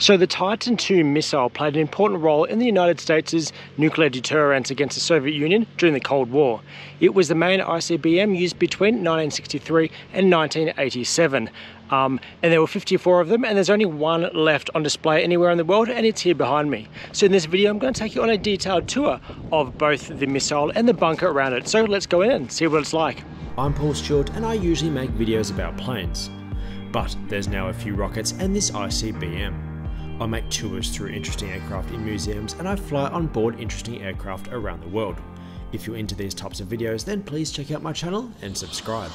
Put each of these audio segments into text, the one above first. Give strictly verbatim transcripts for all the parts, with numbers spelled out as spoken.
So the Titan two missile played an important role in the United States' nuclear deterrence against the Soviet Union during the Cold War. It was the main I C B M used between nineteen sixty-three and nineteen eighty-seven. Um, and there were fifty-four of them, and there's only one left on display anywhere in the world, and it's here behind me. So in this video I'm going to take you on a detailed tour of both the missile and the bunker around it. So let's go in and see what it's like. I'm Paul Stewart, and I usually make videos about planes. But there's now a few rockets and this I C B M. I make tours through interesting aircraft in museums, and I fly on board interesting aircraft around the world. If you're into these types of videos, then please check out my channel and subscribe.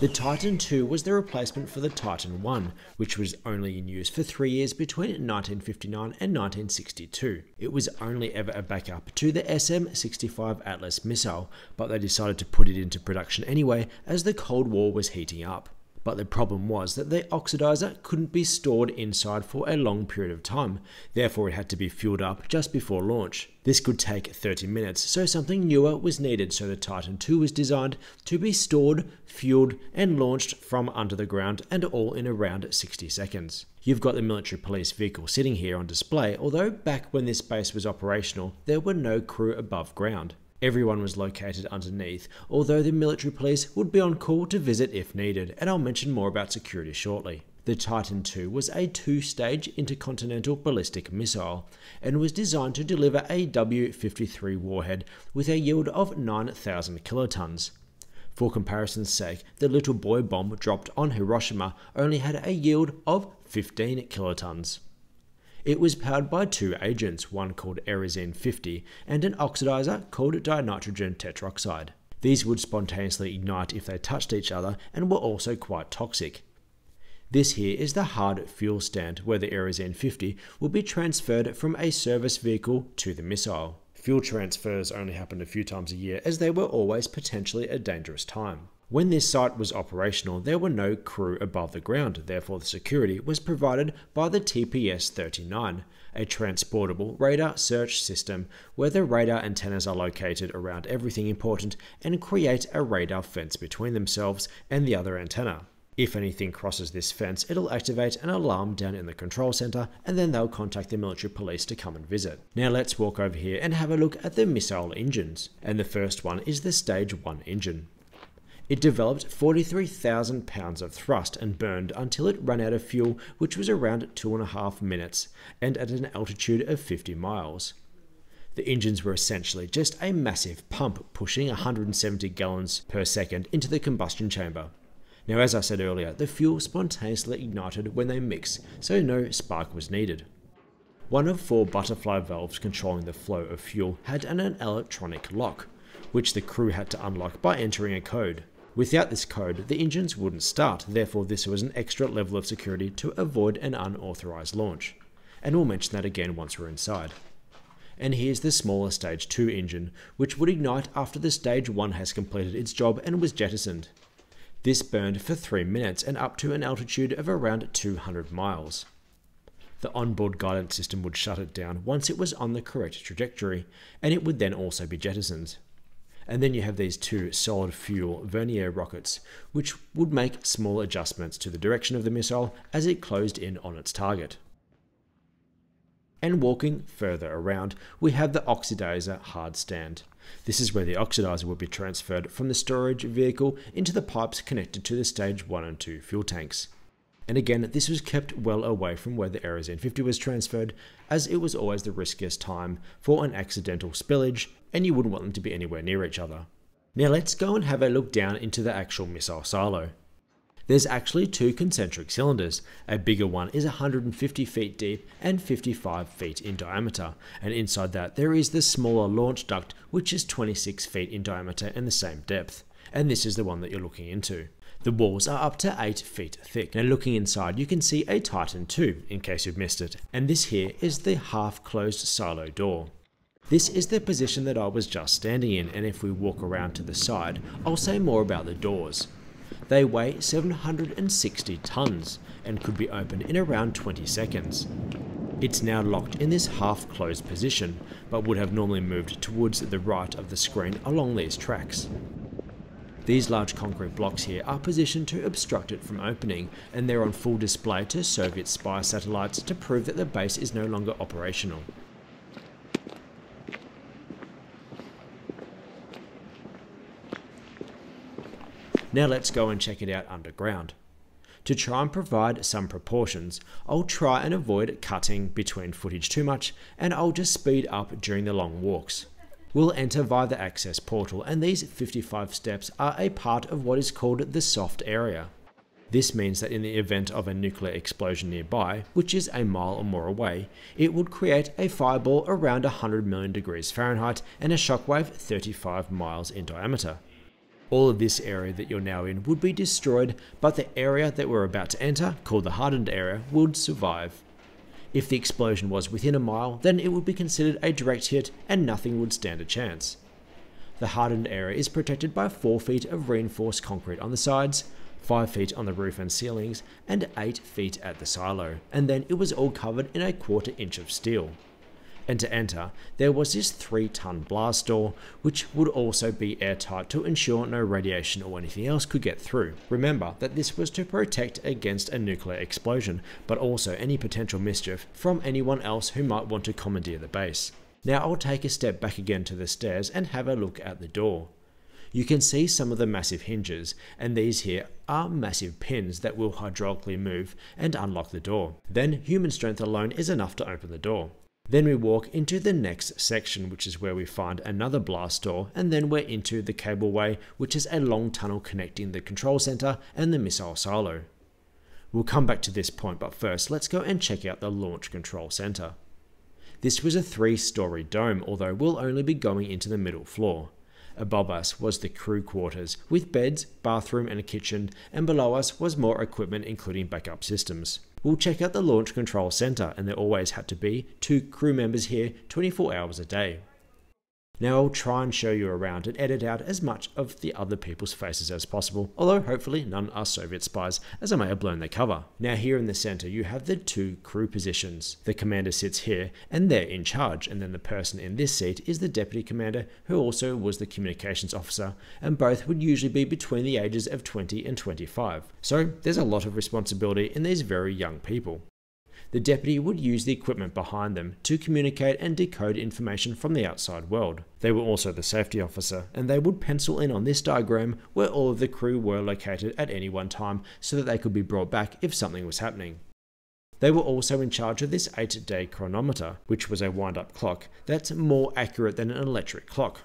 The Titan two was the replacement for the Titan one, which was only in use for three years between nineteen fifty-nine and nineteen sixty-two. It was only ever a backup to the S M sixty-five Atlas missile, but they decided to put it into production anyway as the Cold War was heating up. But the problem was that the oxidizer couldn't be stored inside for a long period of time, therefore it had to be fueled up just before launch. This could take thirty minutes, so something newer was needed, so the Titan two was designed to be stored, fueled and launched from under the ground, and all in around sixty seconds. You've got the military police vehicle sitting here on display, although back when this base was operational there were no crew above ground. Everyone was located underneath, although the military police would be on call to visit if needed, and I'll mention more about security shortly. The Titan two was a two-stage intercontinental ballistic missile, and was designed to deliver a W fifty-three warhead with a yield of nine thousand kilotons. For comparison's sake, the little boy bomb dropped on Hiroshima only had a yield of fifteen kilotons. It was powered by two agents, one called Aerozine fifty and an oxidizer called dinitrogen tetroxide. These would spontaneously ignite if they touched each other and were also quite toxic. This here is the hard fuel stand where the Aerozine fifty will be transferred from a service vehicle to the missile. Fuel transfers only happened a few times a year as they were always potentially a dangerous time. When this site was operational, there were no crew above the ground, therefore the security was provided by the T P S thirty-nine, a transportable radar search system where the radar antennas are located around everything important and create a radar fence between themselves and the other antenna. If anything crosses this fence, it'll activate an alarm down in the control center, and then they'll contact the military police to come and visit. Now let's walk over here and have a look at the missile engines. And the first one is the stage one engine. It developed forty-three thousand pounds of thrust and burned until it ran out of fuel, which was around two and a half minutes, and at an altitude of fifty miles. The engines were essentially just a massive pump pushing one hundred seventy gallons per second into the combustion chamber. Now, as I said earlier, the fuel spontaneously ignited when they mix, so no spark was needed. One of four butterfly valves controlling the flow of fuel had an electronic lock, which the crew had to unlock by entering a code. Without this code, the engines wouldn't start, therefore this was an extra level of security to avoid an unauthorized launch. And we'll mention that again once we're inside. And here's the smaller stage two engine, which would ignite after the stage one has completed its job and was jettisoned. This burned for three minutes and up to an altitude of around two hundred miles. The onboard guidance system would shut it down once it was on the correct trajectory, and it would then also be jettisoned. And then you have these two solid fuel vernier rockets, which would make small adjustments to the direction of the missile as it closed in on its target. And walking further around, we have the oxidizer hard stand. This is where the oxidizer will be transferred from the storage vehicle into the pipes connected to the stage one and two fuel tanks. And again, this was kept well away from where the Aerozine fifty was transferred, as it was always the riskiest time for an accidental spillage, and you wouldn't want them to be anywhere near each other. Now let's go and have a look down into the actual missile silo. There's actually two concentric cylinders. A bigger one is one hundred fifty feet deep and fifty-five feet in diameter, and inside that there is the smaller launch duct, which is twenty-six feet in diameter and the same depth. And this is the one that you're looking into. The walls are up to eight feet thick. Now looking inside, you can see a Titan two, in case you've missed it. And this here is the half-closed silo door. This is the position that I was just standing in, and if we walk around to the side, I'll say more about the doors. They weigh seven hundred sixty tons and could be opened in around twenty seconds. It's now locked in this half-closed position, but would have normally moved towards the right of the screen along these tracks. These large concrete blocks here are positioned to obstruct it from opening, and they're on full display to Soviet spy satellites to prove that the base is no longer operational. Now let's go and check it out underground. To try and provide some proportions, I'll try and avoid cutting between footage too much, and I'll just speed up during the long walks. We'll enter via the access portal, and these fifty-five steps are a part of what is called the soft area. This means that in the event of a nuclear explosion nearby, which is a mile or more away, it would create a fireball around one hundred million degrees Fahrenheit and a shockwave thirty-five miles in diameter. All of this area that you're now in would be destroyed, but the area that we're about to enter, called the hardened area, would survive. If the explosion was within a mile, then it would be considered a direct hit and nothing would stand a chance. The hardened area is protected by four feet of reinforced concrete on the sides, five feet on the roof and ceilings, and eight feet at the silo, and then it was all covered in a quarter inch of steel. And to enter, there was this three-ton blast door, which would also be airtight to ensure no radiation or anything else could get through. Remember that this was to protect against a nuclear explosion, but also any potential mischief from anyone else who might want to commandeer the base. Now I'll take a step back again to the stairs and have a look at the door. You can see some of the massive hinges, and these here are massive pins that will hydraulically move and unlock the door. Then human strength alone is enough to open the door. Then we walk into the next section, which is where we find another blast door, and then we're into the cableway, which is a long tunnel connecting the control center and the missile silo. We'll come back to this point, but first let's go and check out the launch control center. This was a three-story dome, although we'll only be going into the middle floor. Above us was the crew quarters, with beds, bathroom and a kitchen, and below us was more equipment including backup systems. We'll check out the launch control center, and there always had to be two crew members here twenty-four hours a day. Now I'll try and show you around and edit out as much of the other people's faces as possible, although hopefully none are Soviet spies, as I may have blown their cover. Now here in the center you have the two crew positions. The commander sits here and they're in charge, and then the person in this seat is the deputy commander, who also was the communications officer, and both would usually be between the ages of twenty and twenty-five. So there's a lot of responsibility in these very young people. The deputy would use the equipment behind them to communicate and decode information from the outside world. They were also the safety officer, and they would pencil in on this diagram where all of the crew were located at any one time so that they could be brought back if something was happening. They were also in charge of this eight-day chronometer, which was a wind-up clock that's more accurate than an electric clock.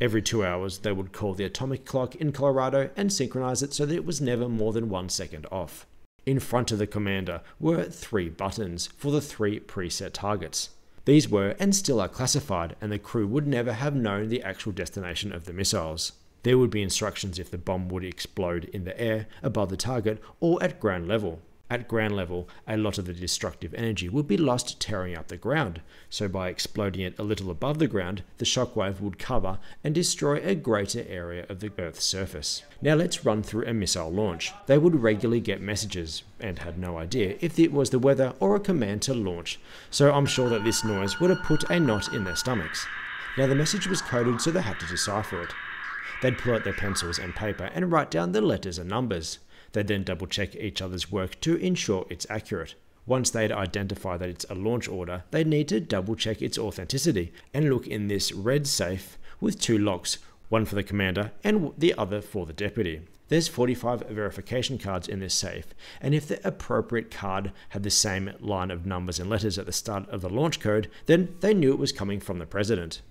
Every two hours they would call the atomic clock in Colorado and synchronize it so that it was never more than one second off. In front of the commander were three buttons for the three preset targets. These were and still are classified, and the crew would never have known the actual destination of the missiles. There would be instructions if the bomb would explode in the air, above the target, or at ground level. At ground level, a lot of the destructive energy would be lost tearing up the ground, so by exploding it a little above the ground, the shockwave would cover and destroy a greater area of the Earth's surface. Now let's run through a missile launch. They would regularly get messages, and had no idea if it was the weather or a command to launch, so I'm sure that this noise would have put a knot in their stomachs. Now the message was coded, so they had to decipher it. They'd pull out their pencils and paper and write down the letters and numbers. They'd then double check each other's work to ensure it's accurate. Once they'd identify that it's a launch order, they'd need to double check its authenticity and look in this red safe with two locks, one for the commander and the other for the deputy. There's forty-five verification cards in this safe, and if the appropriate card had the same line of numbers and letters at the start of the launch code, then they knew it was coming from the president.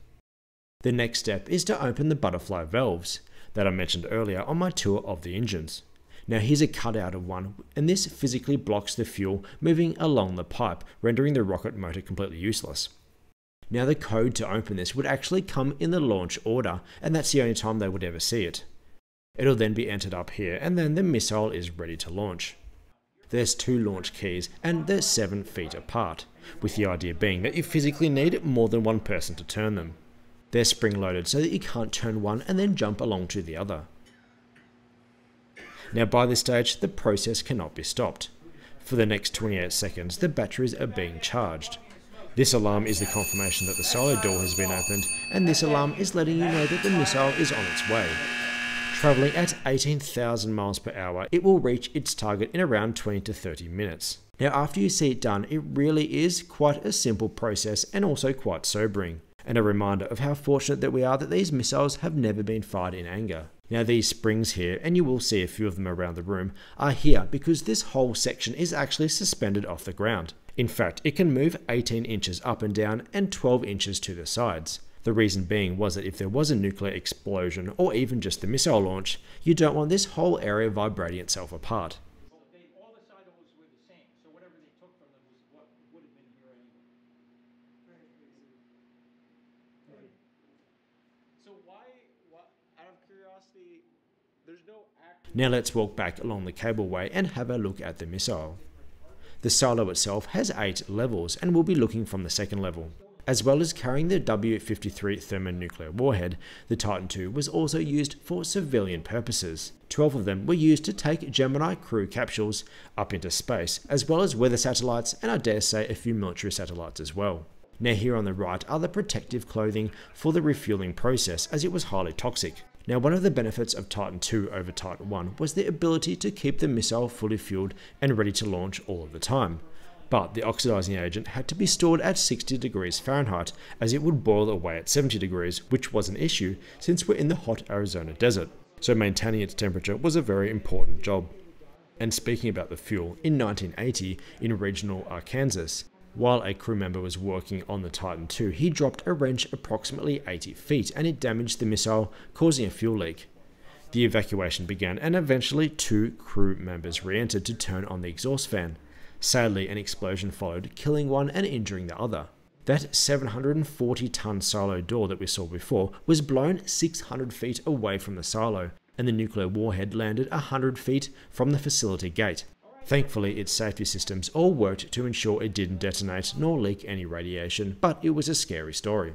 The next step is to open the butterfly valves that I mentioned earlier on my tour of the engines. Now here's a cutout of one, and this physically blocks the fuel moving along the pipe, rendering the rocket motor completely useless. Now the code to open this would actually come in the launch order, and that's the only time they would ever see it. It'll then be entered up here, and then the missile is ready to launch. There's two launch keys, and they're seven feet apart, with the idea being that you physically need more than one person to turn them. They're spring-loaded so that you can't turn one and then jump along to the other. Now by this stage, the process cannot be stopped. For the next twenty-eight seconds, the batteries are being charged. This alarm is the confirmation that the silo door has been opened, and this alarm is letting you know that the missile is on its way. Traveling at eighteen thousand miles per hour, it will reach its target in around twenty to thirty minutes. Now, after you see it done, it really is quite a simple process and also quite sobering, and a reminder of how fortunate that we are that these missiles have never been fired in anger. Now, these springs here, and you will see a few of them around the room, are here because this whole section is actually suspended off the ground. In fact, it can move eighteen inches up and down and twelve inches to the sides. The reason being was that if there was a nuclear explosion or even just the missile launch, you don't want this whole area vibrating itself apart. Now let's walk back along the cableway and have a look at the missile. The silo itself has eight levels, and we'll be looking from the second level. As well as carrying the W fifty-three thermonuclear warhead, the Titan two was also used for civilian purposes. Twelve of them were used to take Gemini crew capsules up into space, as well as weather satellites, and I dare say a few military satellites as well. Now here on the right are the protective clothing for the refueling process, as it was highly toxic. Now, one of the benefits of Titan two over Titan one was the ability to keep the missile fully fueled and ready to launch all of the time. But the oxidizing agent had to be stored at sixty degrees Fahrenheit, as it would boil away at seventy degrees, which was an issue since we're in the hot Arizona desert. So maintaining its temperature was a very important job. And speaking about the fuel, in nineteen eighty, in regional Arkansas, while a crew member was working on the Titan two, he dropped a wrench approximately eighty feet and it damaged the missile, causing a fuel leak. The evacuation began and eventually two crew members re-entered to turn on the exhaust fan. Sadly, an explosion followed, killing one and injuring the other. That seven hundred forty ton silo door that we saw before was blown six hundred feet away from the silo, and the nuclear warhead landed one hundred feet from the facility gate. Thankfully, its safety systems all worked to ensure it didn't detonate nor leak any radiation, but it was a scary story.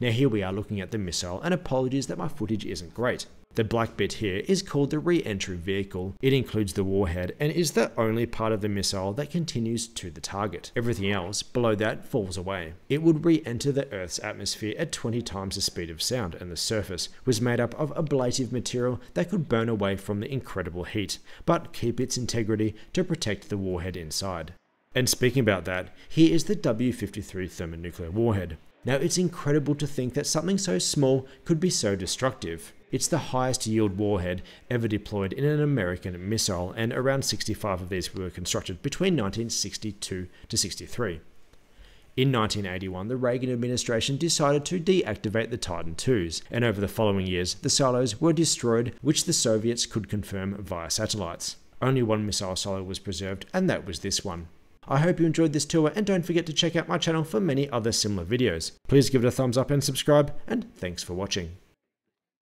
Now here we are looking at the missile, and apologies that my footage isn't great. The black bit here is called the re-entry vehicle. It includes the warhead and is the only part of the missile that continues to the target. Everything else below that falls away. It would re-enter the Earth's atmosphere at twenty times the speed of sound, and the surface was made up of ablative material that could burn away from the incredible heat, but keep its integrity to protect the warhead inside. And speaking about that, here is the W fifty-three thermonuclear warhead. Now, it's incredible to think that something so small could be so destructive. It's the highest yield warhead ever deployed in an American missile, and around sixty-five of these were constructed between nineteen sixty-two to sixty-three. In nineteen eighty-one, the Reagan administration decided to deactivate the Titan twos, and over the following years, the silos were destroyed, which the Soviets could confirm via satellites. Only one missile silo was preserved, and that was this one. I hope you enjoyed this tour, and don't forget to check out my channel for many other similar videos. Please give it a thumbs up and subscribe, and thanks for watching.